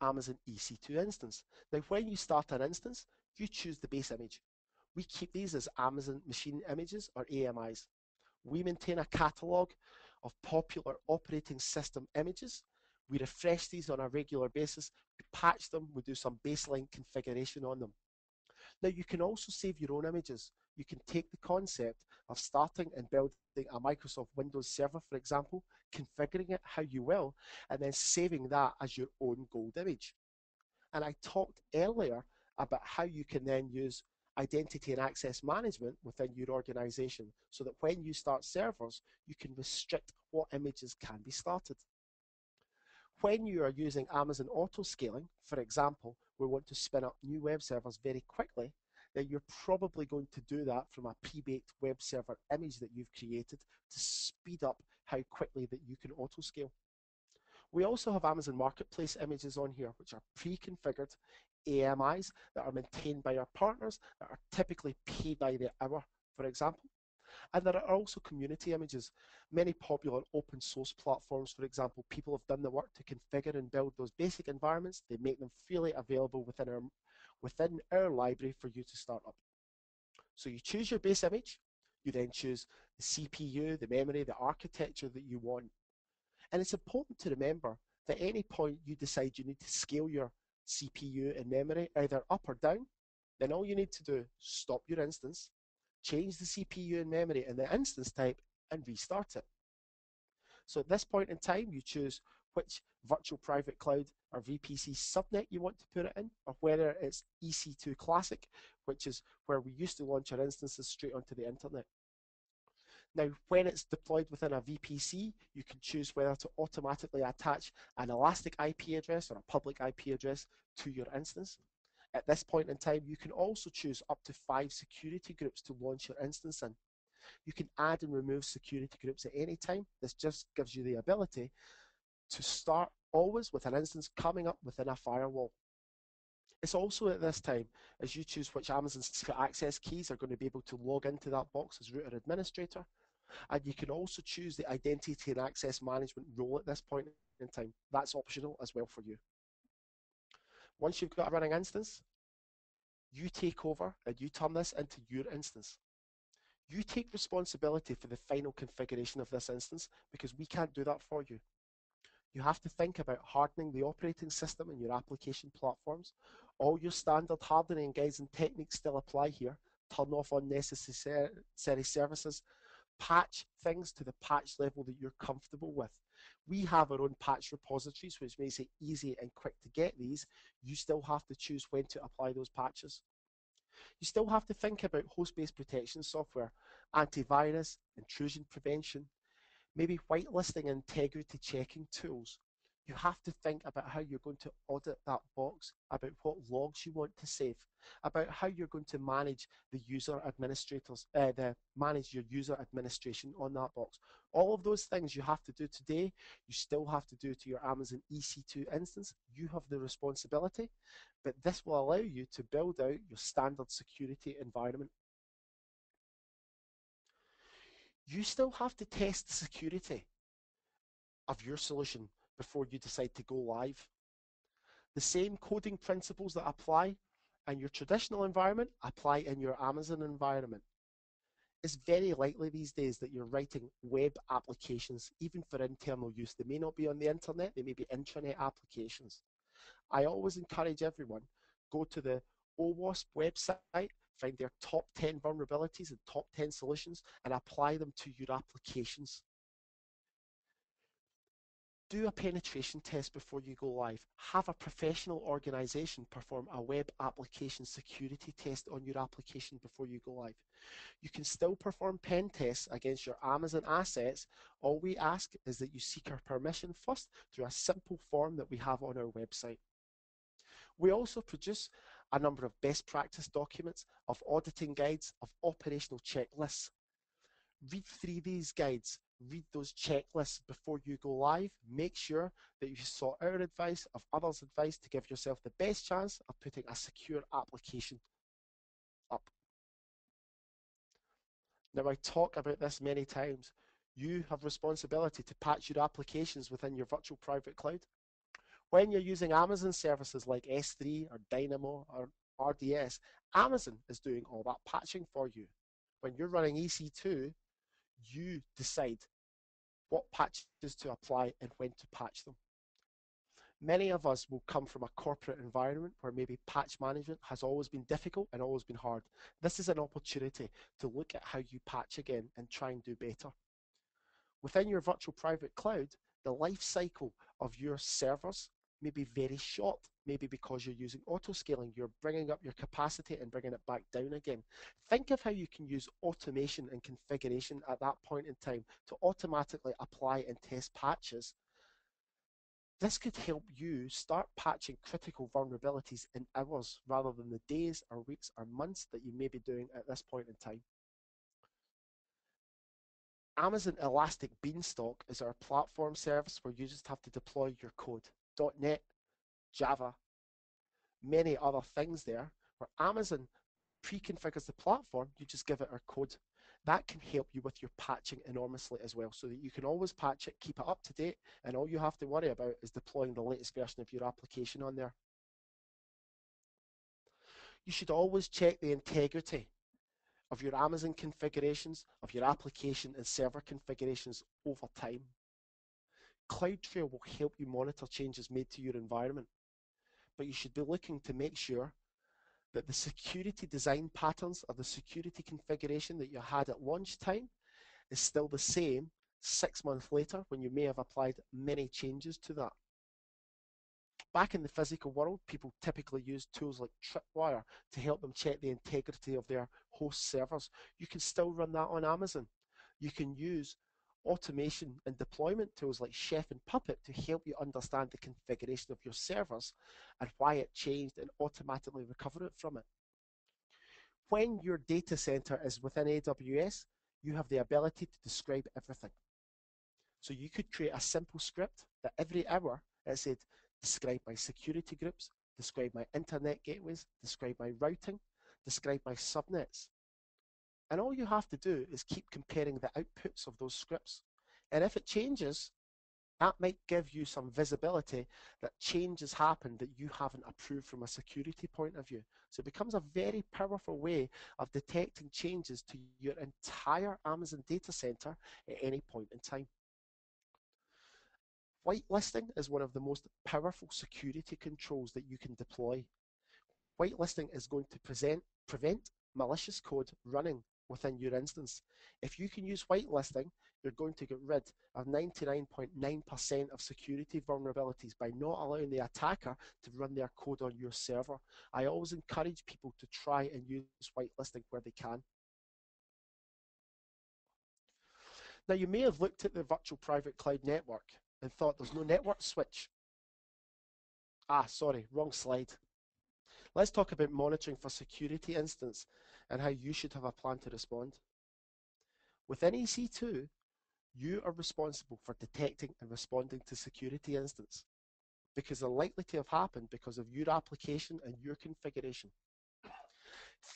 Amazon EC2 instance. Now, when you start an instance, you choose the base image. We keep these as Amazon Machine Images, or AMIs. We maintain a catalog of popular operating system images. We refresh these on a regular basis, we patch them, we do some baseline configuration on them. Now, you can also save your own images. You can take the concept of starting and building a Microsoft Windows server, for example, configuring it how you will, and then saving that as your own gold image. And I talked earlier about how you can then use identity and access management within your organization, so that when you start servers, you can restrict what images can be started. When you are using Amazon Auto Scaling, for example, we want to spin up new web servers very quickly, then you're probably going to do that from a pre-baked web server image that you've created to speed up how quickly that you can auto-scale. We also have Amazon Marketplace images on here, which are pre-configured AMIs that are maintained by our partners, that are typically paid by the hour, for example. And there are also community images. Many popular open source platforms, for example, people have done the work to configure and build those basic environments. They make them freely available within our library for you to start up. So you choose your base image, you then choose the CPU, the memory, the architecture that you want. And it's important to remember that at any point you decide you need to scale your CPU and memory either up or down, then all you need to do is stop your instance, change the CPU and memory and the instance type, and restart it. So at this point in time, you choose which virtual private cloud or VPC subnet you want to put it in, or whether it's EC2 Classic, which is where we used to launch our instances straight onto the internet. Now, when it's deployed within a VPC, you can choose whether to automatically attach an elastic IP address or a public IP address to your instance. At this point in time, you can also choose up to 5 security groups to launch your instance in. You can add and remove security groups at any time. This just gives you the ability to start always with an instance coming up within a firewall. It's also at this time, as you choose which Amazon Secret access keys are going to be able to log into that box as root or administrator, and you can also choose the identity and access management role at this point in time. That's optional as well for you. Once you've got a running instance, you take over and you turn this into your instance. You take responsibility for the final configuration of this instance, because we can't do that for you. You have to think about hardening the operating system and your application platforms. All your standard hardening guides and techniques still apply here. Turn off unnecessary services. Patch things to the patch level that you're comfortable with. We have our own patch repositories, which makes it easy and quick to get these. You still have to choose when to apply those patches. You still have to think about host-based protection software, antivirus, intrusion prevention, maybe whitelisting, integrity checking tools. You have to think about how you're going to audit that box, about what logs you want to save, about how you're going to manage the user administrators, manage your user administration on that box. All of those things you have to do today, you still have to do to your Amazon EC2 instance. You have the responsibility, but this will allow you to build out your standard security environment. You still have to test the security of your solution before you decide to go live. The same coding principles that apply in your traditional environment apply in your Amazon environment. It's very likely these days that you're writing web applications, even for internal use. They may not be on the internet, they may be intranet applications. I always encourage everyone, go to the OWASP website, find their top 10 vulnerabilities and top 10 solutions, and apply them to your applications. Do a penetration test before you go live. Have a professional organization perform a web application security test on your application before you go live. You can still perform pen tests against your Amazon assets. All we ask is that you seek our permission first through a simple form that we have on our website. We also produce a number of best practice documents, of auditing guides, of operational checklists. Read through these guides, read those checklists before you go live. Make sure that you sought our advice, of others' advice, to give yourself the best chance of putting a secure application up. Now, I talk about this many times. You have responsibility to patch your applications within your virtual private cloud. when you're using Amazon services like S3 or Dynamo or RDS, Amazon is doing all that patching for you. When you're running EC2, you decide what patches to apply and when to patch them. Many of us will come from a corporate environment where maybe patch management has always been difficult and always been hard. This is an opportunity to look at how you patch again and try and do better. Within your virtual private cloud, the life cycle of your servers may be very short, maybe because you're using auto scaling, you're bringing up your capacity and bringing it back down again. Think of how you can use automation and configuration at that point in time to automatically apply and test patches. This could help you start patching critical vulnerabilities in hours rather than the days or weeks or months that you may be doing at this point in time. Amazon Elastic Beanstalk is our platform service where you just have to deploy your code. .NET, Java, many other things there, where Amazon pre-configures the platform, you just give it our code. That can help you with your patching enormously as well, so that you can always patch it, keep it up to date, and all you have to worry about is deploying the latest version of your application on there. You should always check the integrity of your Amazon configurations, of your application and server configurations over time. CloudTrail will help you monitor changes made to your environment, but you should be looking to make sure that the security design patterns or the security configuration that you had at launch time is still the same 6 months later when you may have applied many changes to that. Back in the physical world, people typically use tools like Tripwire to help them check the integrity of their host servers. You can still run that on Amazon. You can use automation and deployment tools like Chef and Puppet to help you understand the configuration of your servers and why it changed and automatically recover it from it. When your data center is within AWS, you have the ability to describe everything. So you could create a simple script that every hour it said, describe my security groups, describe my internet gateways, describe my routing, describe my subnets. And all you have to do is keep comparing the outputs of those scripts. And if it changes, that might give you some visibility that changes happened that you haven't approved from a security point of view. So it becomes a very powerful way of detecting changes to your entire Amazon data center at any point in time. Whitelisting is one of the most powerful security controls that you can deploy. Whitelisting is going to prevent malicious code running within your instance. If you can use whitelisting, you're going to get rid of 99.9% of security vulnerabilities by not allowing the attacker to run their code on your server. I always encourage people to try and use whitelisting where they can. Now, you may have looked at the virtual private cloud network and thought there's no network switch. Ah, sorry, wrong slide. Let's talk about monitoring for security incidents and how you should have a plan to respond. Within EC2, you are responsible for detecting and responding to security incidents because they're likely to have happened because of your application and your configuration.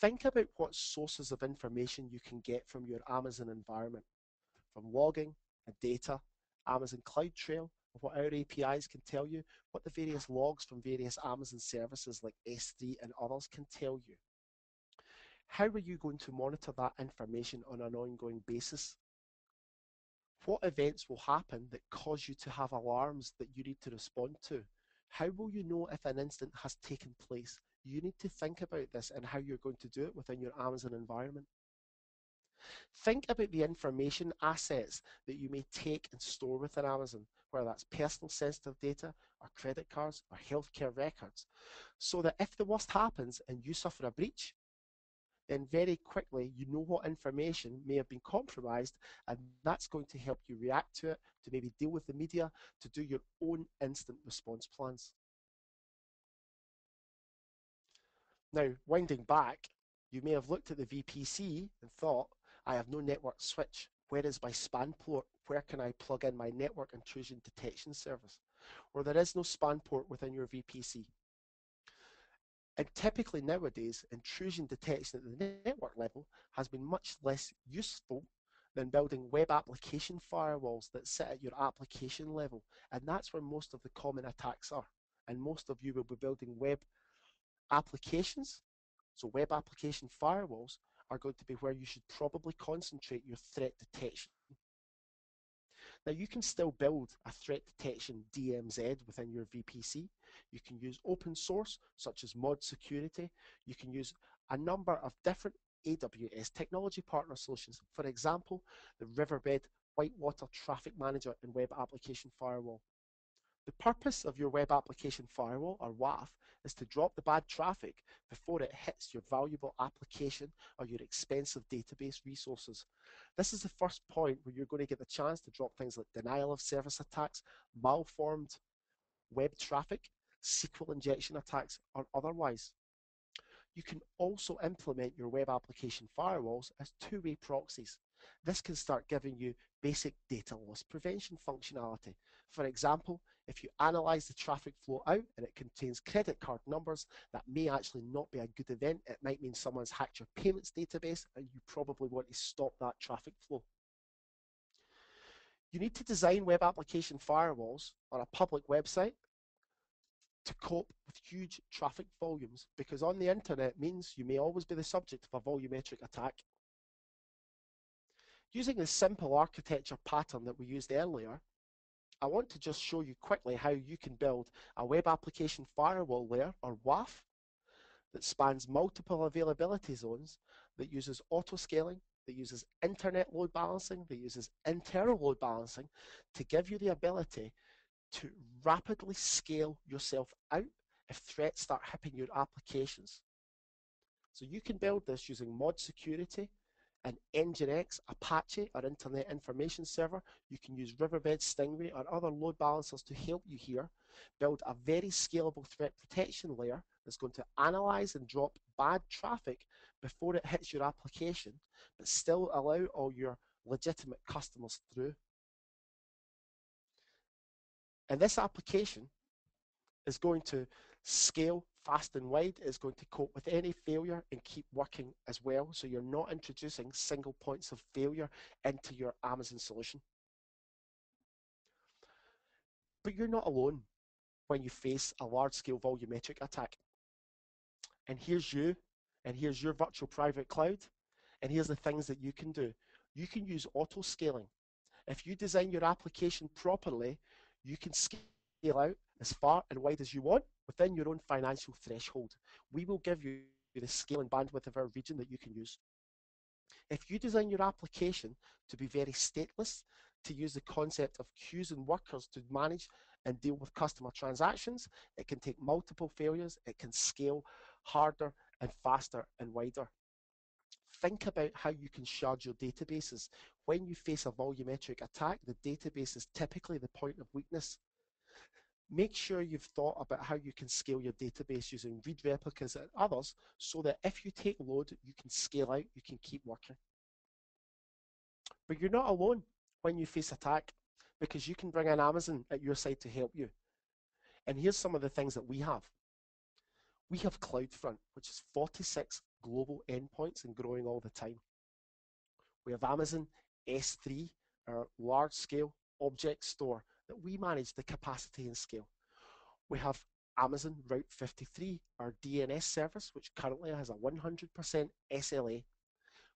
Think about what sources of information you can get from your Amazon environment, from logging and data, Amazon CloudTrail, what our APIs can tell you, what the various logs from various Amazon services like S3 and others can tell you. How are you going to monitor that information on an ongoing basis? What events will happen that cause you to have alarms that you need to respond to? How will you know if an incident has taken place? You need to think about this and how you're going to do it within your Amazon environment. Think about the information assets that you may take and store within Amazon, whether that's personal sensitive data or credit cards or healthcare records, so that if the worst happens and you suffer a breach, then very quickly you know what information may have been compromised, and that's going to help you react to it, to maybe deal with the media, to do your own instant response plans. Now, winding back, you may have looked at the VPC and thought, I have no network switch. Where is my span port? Where can I plug in my network intrusion detection service? Or there is no span port within your VPC. And typically nowadays, intrusion detection at the network level has been much less useful than building web application firewalls that sit at your application level. And that's where most of the common attacks are. and most of you will be building web applications. So web application firewalls are going to be where you should probably concentrate your threat detection. Now, you can still build a threat detection DMZ within your VPC. You can use open source, such as ModSecurity. You can use a number of different AWS technology partner solutions. For example, the Riverbed Whitewater Traffic Manager and Web Application Firewall. The purpose of your Web Application Firewall, or WAF, is to drop the bad traffic before it hits your valuable application or your expensive database resources. This is the first point where you're going to get the chance to drop things like denial of service attacks, malformed web traffic, SQL injection attacks, or otherwise. You can also implement your Web Application Firewalls as two-way proxies. This can start giving you basic data loss prevention functionality. For example, if you analyze the traffic flow out and it contains credit card numbers, that may actually not be a good event. It might mean someone's hacked your payments database and you probably want to stop that traffic flow. You need to design web application firewalls on a public website to cope with huge traffic volumes, because on the internet means you may always be the subject of a volumetric attack. Using the simple architecture pattern that we used earlier, I want to just show you quickly how you can build a web application firewall layer, or WAF, that spans multiple availability zones, that uses auto scaling, that uses internet load balancing, that uses internal load balancing, to give you the ability to rapidly scale yourself out if threats start hitting your applications. So you can build this using ModSecurity, and Nginx, Apache, or Internet Information Server. You can use Riverbed Stingray or other load balancers to help you here. Build a very scalable threat protection layer that's going to analyze and drop bad traffic before it hits your application, but still allow all your legitimate customers through. And this application is going to scale fast and wide, is going to cope with any failure and keep working as well, so you're not introducing single points of failure into your Amazon solution. But you're not alone when you face a large-scale volumetric attack. And here's you, and here's your virtual private cloud, and here's the things that you can do. You can use auto-scaling. If you design your application properly, you can scale out as far and wide as you want within your own financial threshold. We will give you the scale and bandwidth of our region that you can use. If you design your application to be very stateless, to use the concept of queues and workers to manage and deal with customer transactions, it can take multiple failures, it can scale harder and faster and wider. Think about how you can shard your databases. When you face a volumetric attack, the database is typically the point of weakness. Make sure you've thought about how you can scale your database using read replicas and others, so that if you take load, you can scale out, you can keep working. But you're not alone when you face attack, because you can bring in Amazon at your side to help you. And here's some of the things that we have. We have CloudFront, which is 46 global endpoints and growing all the time. We have Amazon S3, our large-scale object store, that we manage the capacity and scale. We have Amazon Route 53, our DNS service, which currently has a 100% SLA.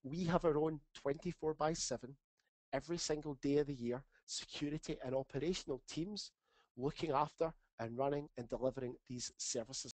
We have our own 24/7, every single day of the year, security and operational teams looking after and running and delivering these services.